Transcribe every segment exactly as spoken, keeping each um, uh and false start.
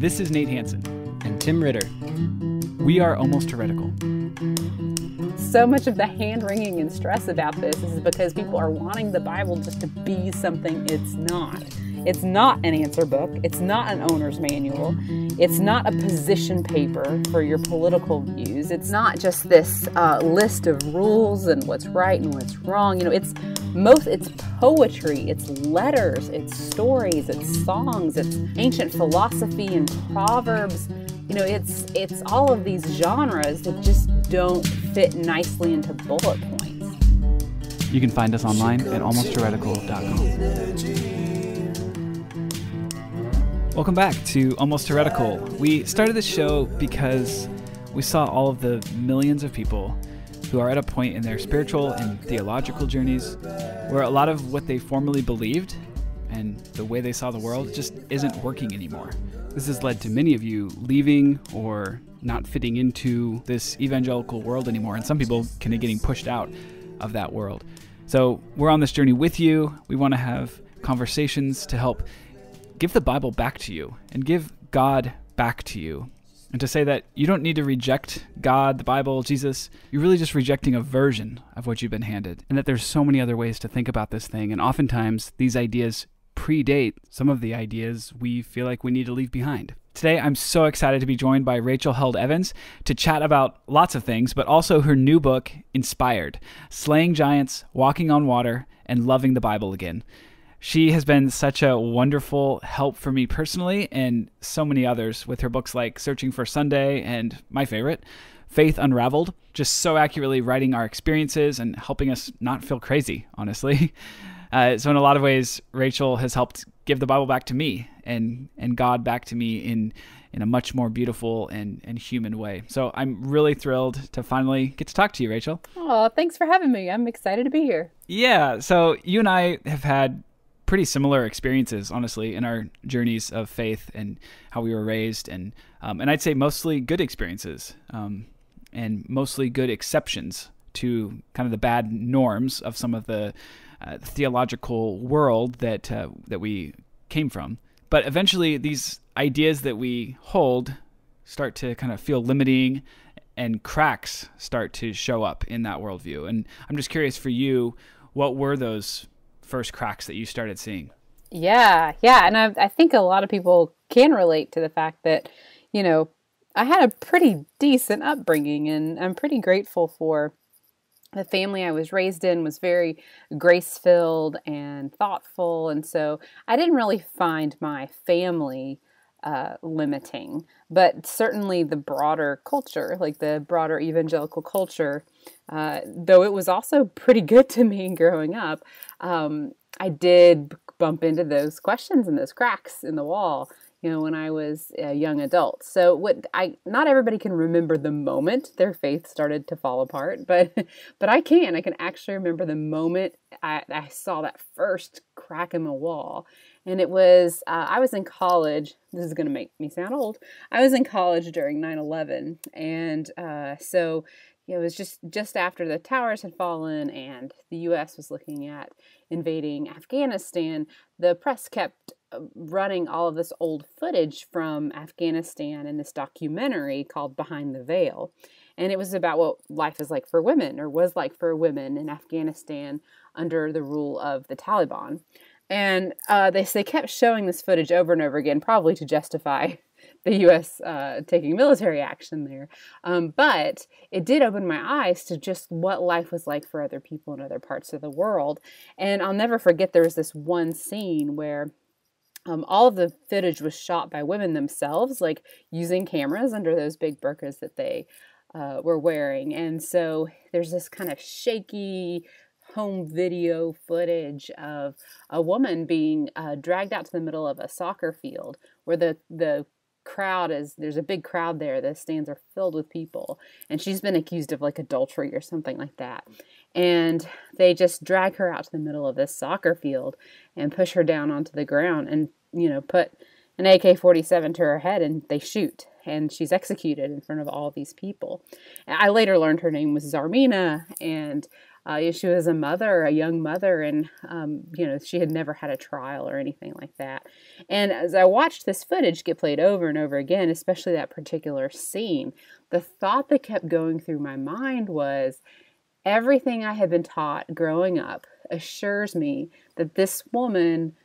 This is Nate Hansen. And Tim Ritter. We are Almost Heretical. So much of the hand-wringing and stress about this is because people are wanting the Bible just to be something it's not. It's not an answer book. It's not an owner's manual. It's not a position paper for your political views. It's not just this uh, list of rules and what's right and what's wrong. You know, it's most, it's poetry, it's letters, it's stories, it's songs, it's ancient philosophy and proverbs. You know, it's, it's all of these genres that just don't fit nicely into bullet points. You can find us online at almost heretical dot com. Welcome back to Almost Heretical. We started this show because we saw all of the millions of people who are at a point in their spiritual and theological journeys where a lot of what they formerly believed and the way they saw the world just isn't working anymore. This has led to many of you leaving or not fitting into this evangelical world anymore, and some people kind of getting pushed out of that world. So we're on this journey with you. We want to have conversations to help give the Bible back to you and give God back to you. And to say that you don't need to reject God, the Bible, Jesus, you're really just rejecting a version of what you've been handed. And that there's so many other ways to think about this thing. And oftentimes these ideas predate some of the ideas we feel like we need to leave behind. Today, I'm so excited to be joined by Rachel Held Evans to chat about lots of things, but also her new book, Inspired, Slaying Giants, Walking on Water, and Loving the Bible Again. She has been such a wonderful help for me personally and so many others with her books like Searching for Sunday and my favorite, Faith Unraveled, just so accurately writing our experiences and helping us not feel crazy, honestly. Uh, so in a lot of ways, Rachel has helped give the Bible back to me and and God back to me in in a much more beautiful and, and human way. So I'm really thrilled to finally get to talk to you, Rachel. Oh, thanks for having me. I'm excited to be here. Yeah, so you and I have had pretty similar experiences, honestly, in our journeys of faith and how we were raised, and um, and I'd say mostly good experiences, um, and mostly good exceptions to kind of the bad norms of some of the uh, theological world that uh, that we came from. But eventually, these ideas that we hold start to kind of feel limiting, and cracks start to show up in that worldview. And I'm just curious for you, what were those first cracks that you started seeing? Yeah. Yeah. And I, I think a lot of people can relate to the fact that, you know, I had a pretty decent upbringing, and I'm pretty grateful for the family I was raised in was very grace-filled and thoughtful. And so I didn't really find my family uh, limiting, but certainly the broader culture, like the broader evangelical culture, Uh, though it was also pretty good to me growing up, um, I did bump into those questions and those cracks in the wall, you know, when I was a young adult. So what I, not everybody can remember the moment their faith started to fall apart, but, but I can, I can actually remember the moment I, I saw that first crack in the wall. And it was, uh, I was in college. This is going to make me sound old. I was in college during nine eleven. And, uh, so it was just, just after the towers had fallen and the U S was looking at invading Afghanistan. The press kept running all of this old footage from Afghanistan in this documentary called Behind the Veil. And it was about what life is like for women, or was like for women in Afghanistan under the rule of the Taliban. And uh, they, they kept showing this footage over and over again, probably to justify the U S uh, taking military action there. Um, but it did open my eyes to just what life was like for other people in other parts of the world. And I'll never forget, there was this one scene where um, all of the footage was shot by women themselves, like using cameras under those big burqas that they uh, were wearing. And so there's this kind of shaky home video footage of a woman being uh, dragged out to the middle of a soccer field where the, the crowd is, there's a big crowd there, the stands are filled with people, and she's been accused of like adultery or something like that. And they just drag her out to the middle of this soccer field and push her down onto the ground and, you know, put an A K forty-seven to her head, and they shoot, and she's executed in front of all these people. I later learned her name was Zarmina, and uh, she was a mother, a young mother, and, um, you know, she had never had a trial or anything like that. And as I watched this footage get played over and over again, especially that particular scene, the thought that kept going through my mind was, everything I had been taught growing up assures me that this woman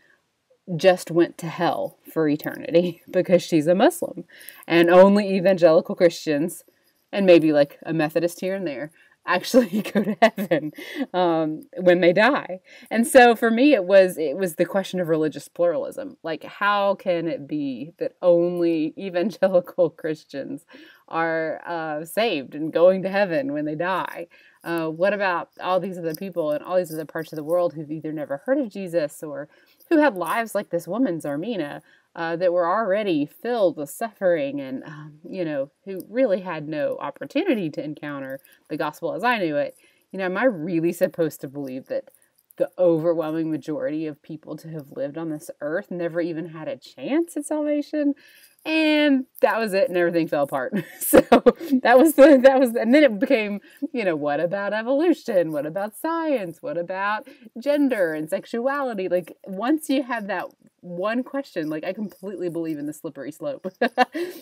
just went to hell for eternity because she's a Muslim, and only evangelical Christians, and maybe like a Methodist here and there, actually go to heaven um, when they die. And so for me, it was it was the question of religious pluralism. Like, how can it be that only evangelical Christians are uh, saved and going to heaven when they die? Uh, what about all these other people in all these other parts of the world who've either never heard of Jesus or who had lives like this woman, Zarmina, uh, that were already filled with suffering and, um, you know, who really had no opportunity to encounter the gospel as I knew it? You know, am I really supposed to believe that the overwhelming majority of people to have lived on this earth never even had a chance at salvation? And that was it, and everything fell apart. So that was the, that was, and then it became, you know, what about evolution? What about science? What about gender and sexuality? Like, once you have that one question, like, I completely believe in the slippery slope.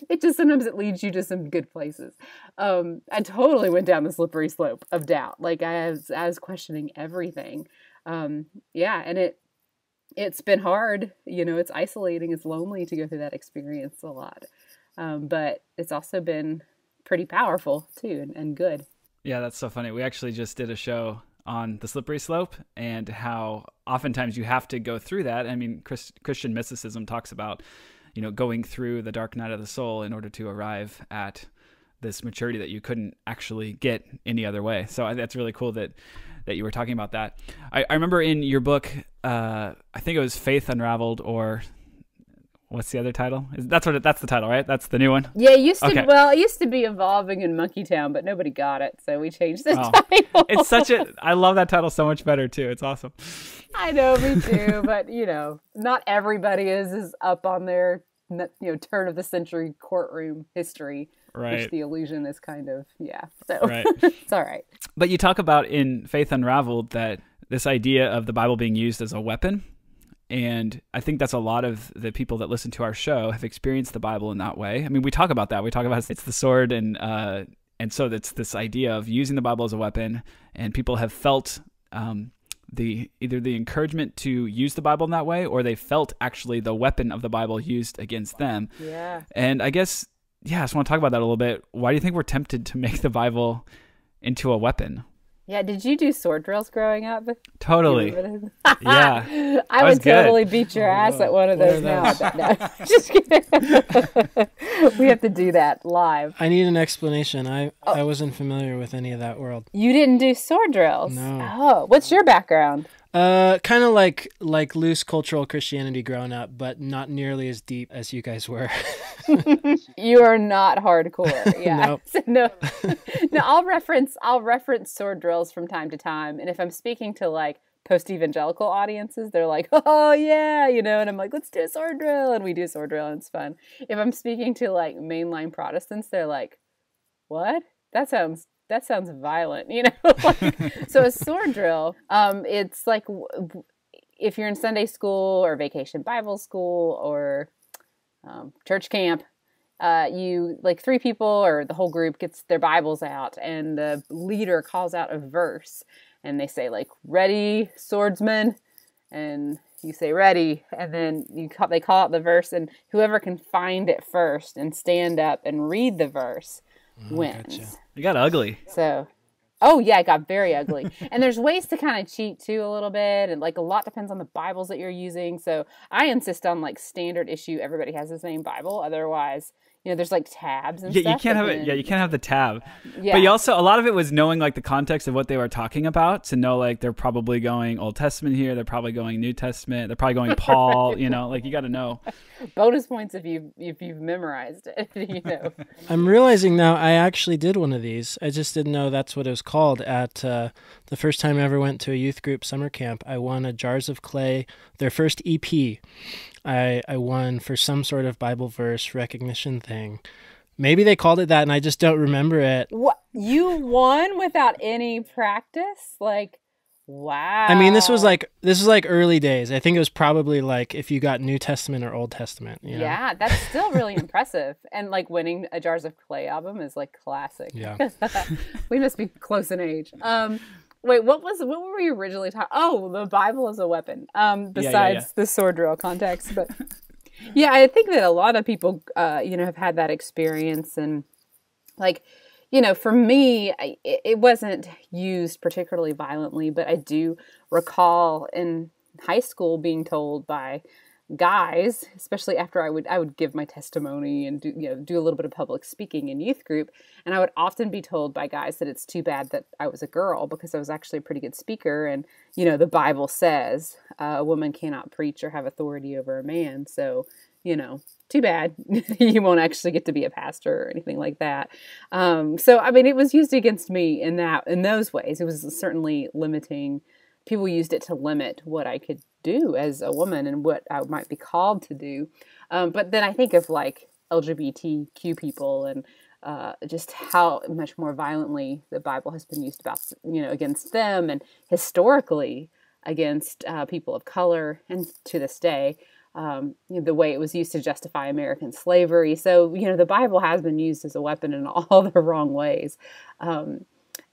It just, sometimes it leads you to some good places. Um, I totally went down the slippery slope of doubt. Like, I was, I was questioning everything. Um, yeah, and it, It's been hard, you know, it's isolating, it's lonely to go through that experience a lot. Um, but it's also been pretty powerful too, and, and good. Yeah, that's so funny. We actually just did a show on the slippery slope and how oftentimes you have to go through that. I mean, Christ, Christian mysticism talks about, you know, going through the dark night of the soul in order to arrive at this maturity that you couldn't actually get any other way. So I, that's really cool that, that you were talking about that. I, I remember in your book, uh, I think it was Faith Unraveled, or what's the other title? Is, that's what it, that's the title, right? That's the new one. Yeah, it used to okay. well, it used to be Evolving in Monkey Town, but nobody got it, so we changed the oh. title. It's such a I love that title so much better too. It's awesome. I know, me too. But you know, not everybody is is up on their you know turn of the century courtroom history. Right. Which the illusion is kind of, yeah. So right. It's all right. But you talk about in Faith Unraveled that this idea of the Bible being used as a weapon. And I think that's a lot of the people that listen to our show have experienced the Bible in that way. I mean, we talk about that. We talk about it's the sword. And, uh, and so that's this idea of using the Bible as a weapon. And people have felt um, the either the encouragement to use the Bible in that way, or they felt actually the weapon of the Bible used against them. Yeah. And I guess... yeah, I just want to talk about that a little bit. Why do you think we're tempted to make the Bible into a weapon? Yeah, did you do sword drills growing up? Totally. Yeah. I would totally good. beat your oh, ass no. at one of those, those? now. No, just kidding. We have to do that live. I need an explanation. I, oh. I wasn't familiar with any of that world. You didn't do sword drills? No. Oh, what's your background? Uh, kind of like like loose cultural Christianity growing up, but not nearly as deep as you guys were. You are not hardcore. Yeah. Nope. So no. No, I'll reference I'll reference sword drills from time to time, and if I'm speaking to like post-evangelical audiences, they're like, oh yeah, you know, and I'm like, let's do a sword drill, and we do a sword drill, and it's fun. If I'm speaking to like mainline Protestants, they're like, what? That sounds. That sounds violent, you know? Like, so a sword drill, um, it's like if you're in Sunday school or vacation Bible school or um, church camp, uh, you like three people or the whole group gets their Bibles out and the leader calls out a verse and they say like, ready, swordsman, and you say ready, and then you call, they call out the verse, and whoever can find it first and stand up and read the verse Oh, wins. Gotcha. You got ugly. So, oh yeah, I got very ugly. And there's ways to kind of cheat too a little bit, and like a lot depends on the Bibles that you're using. So I insist on like standard issue. Everybody has the same Bible. Otherwise, you know, there's like tabs and yeah, stuff. You can't have it. Yeah, you can't have the tab. Yeah. But you also, a lot of it was knowing like the context of what they were talking about to know like they're probably going Old Testament here. They're probably going New Testament. They're probably going Paul. Right. You know, like you got to know. Bonus points if you if you've memorized it. You know. I'm realizing now I actually did one of these. I just didn't know that's what it was called. At uh, the first time I ever went to a youth group summer camp, I won a Jars of Clay, their first E P. I, I won for some sort of Bible verse recognition thing. Maybe they called it that and I just don't remember it. What? You won without any practice? Like, wow. I mean, this was like this was like early days. I think it was probably like if you got New Testament or Old Testament. You know? Yeah, that's still really impressive. And like winning a Jars of Clay album is like classic. Yeah, we must be close in age. Um, wait, what was what were we originally talking? Oh, the Bible is a weapon. Um, besides yeah, yeah, yeah. the sword drill context, but yeah, I think that a lot of people, uh, you know, have had that experience and like. You know, for me, I, it wasn't used particularly violently, but I do recall in high school being told by guys, especially after I would I would give my testimony and do, you know, do a little bit of public speaking in youth group, and I would often be told by guys that it's too bad that I was a girl because I was actually a pretty good speaker, and you know, the Bible says uh, a woman cannot preach or have authority over a man, so. You know, too bad you won't actually get to be a pastor or anything like that. Um, so, I mean, it was used against me in that, in those ways. It was certainly limiting. People used it to limit what I could do as a woman and what I might be called to do. Um, but then I think of like L G B T Q people and uh, just how much more violently the Bible has been used about, you know, against them and historically against uh, people of color and to this day. Um, you know, the way it was used to justify American slavery. So, you know, the Bible has been used as a weapon in all the wrong ways. Um,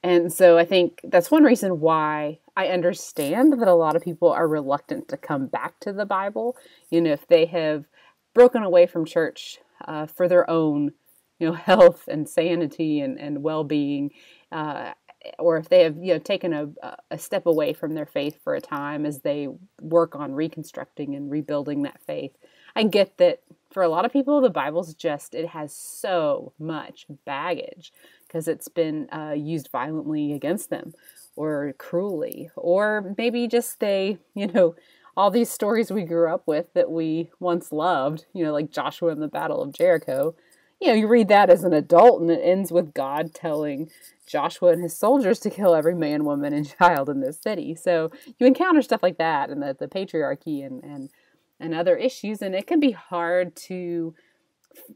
and so I think that's one reason why I understand that a lot of people are reluctant to come back to the Bible. You know, if they have broken away from church uh, for their own, you know, health and sanity and, and well-being, uh, or if they have, you know, taken a, a step away from their faith for a time as they work on reconstructing and rebuilding that faith. I get that for a lot of people, the Bible's just, it has so much baggage because it's been uh, used violently against them or cruelly, or maybe just they, you know, all these stories we grew up with that we once loved, you know, like Joshua and the Battle of Jericho. You know, you read that as an adult and it ends with God telling Joshua and his soldiers to kill every man, woman, and child in this city. So you encounter stuff like that and the, the patriarchy and, and, and other issues. And it can be hard to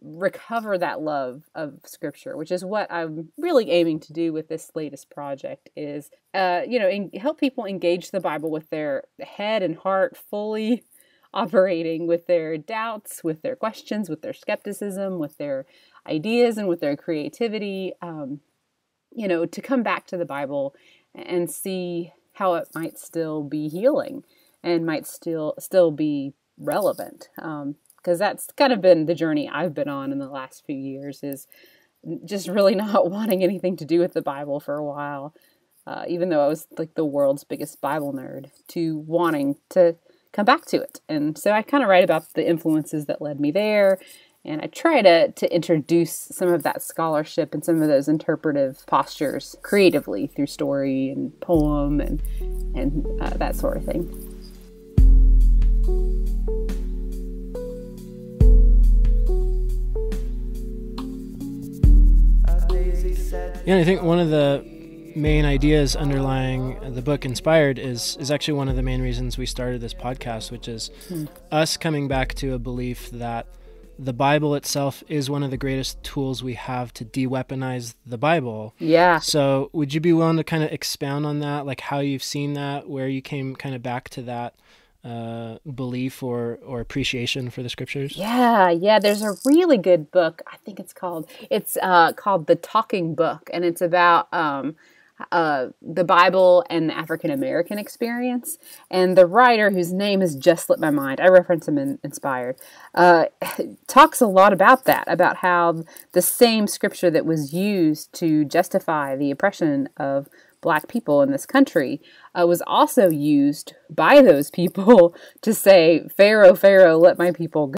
recover that love of Scripture, which is what I'm really aiming to do with this latest project is, uh, you know, in, help people engage the Bible with their head and heart fully operating with their doubts, with their questions, with their skepticism, with their ideas, and with their creativity, um, you know, to come back to the Bible and see how it might still be healing and might still still be relevant. Um, because that's kind of been the journey I've been on in the last few years is just really not wanting anything to do with the Bible for a while, uh, even though I was like the world's biggest Bible nerd, to wanting to come back to it. And so I kind of write about the influences that led me there. And I try to, to introduce some of that scholarship and some of those interpretive postures creatively through story and poem and, and uh, that sort of thing. Yeah, I think one of the main ideas underlying the book Inspired is is actually one of the main reasons we started this podcast, which is hmm. us coming back to a belief that the Bible itself is one of the greatest tools we have to de-weaponize the Bible. Yeah. So would you be willing to kind of expound on that, like how you've seen that, where you came kind of back to that uh, belief or, or appreciation for the Scriptures? Yeah, yeah. There's a really good book. I think it's called, it's uh, called The Talking Book, and it's about... Um, Uh, the Bible and the African-American experience. And the writer, whose name has just slipped my mind, I reference him in Inspired, uh, talks a lot about that, about how the same scripture that was used to justify the oppression of Black people in this country uh, was also used by those people to say, Pharaoh, Pharaoh, let my people go.